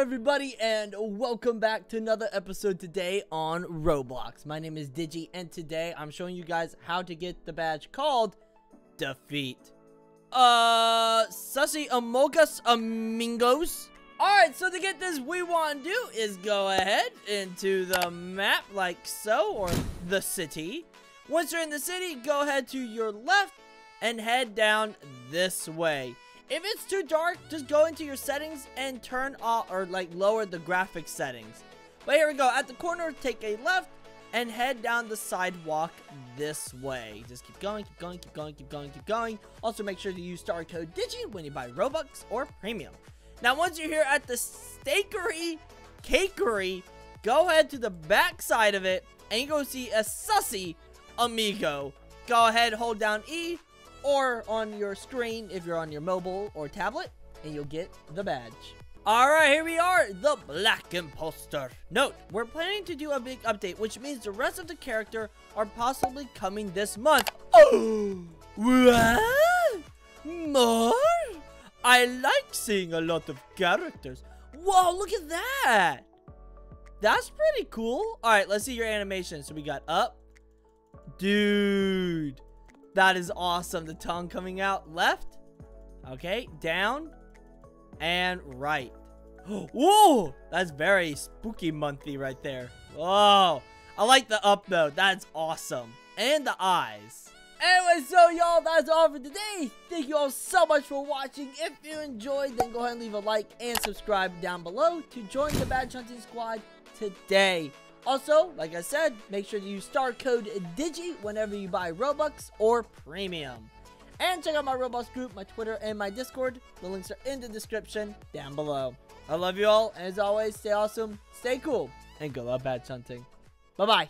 everybody, and welcome back to another episode today on Roblox. My name is Digi, and today I'm showing you guys how to get the badge called Defeat Sussy Amocus Amingos. Alright, so to get this, we want to do is go ahead into the map like so, or the city. Once you're in the city, go ahead to your left and head down this way. If it's too dark, just go into your settings and turn off or like lower the graphics settings. But here we go. At the corner, take a left and head down the sidewalk this way. Just keep going, keep going, keep going, keep going, keep going. Also, make sure to use star code Digi when you buy Robux or Premium. Now, once you're here at the Stakery Cakery, go ahead to the back side of it and you're going to see a Sussy Amigo. Go ahead, hold down E, or on your screen if you're on your mobile or tablet, and you'll get the badge. Alright, here we are, the Black Imposter. Note, we're planning to do a big update, which means the rest of the character are possibly coming this month. Oh! What? More? I like seeing a lot of characters. Whoa, look at that! That's pretty cool. Alright, let's see your animation. So we got up. Dude! That is awesome. The tongue coming out. Left. Okay. Down. And right. Whoa! That's very spooky monthy right there. Whoa! I like the up though. That's awesome. And the eyes. Anyway, so y'all, that's all for today. Thank you all so much for watching. If you enjoyed, then go ahead and leave a like and subscribe down below to join the badge hunting squad today. Also, like I said, make sure to use star code Digi whenever you buy Robux or Premium. And check out my Roblox group, my Twitter, and my Discord. The links are in the description down below. I love you all, and as always, stay awesome, stay cool, and good luck badge hunting. Bye-bye.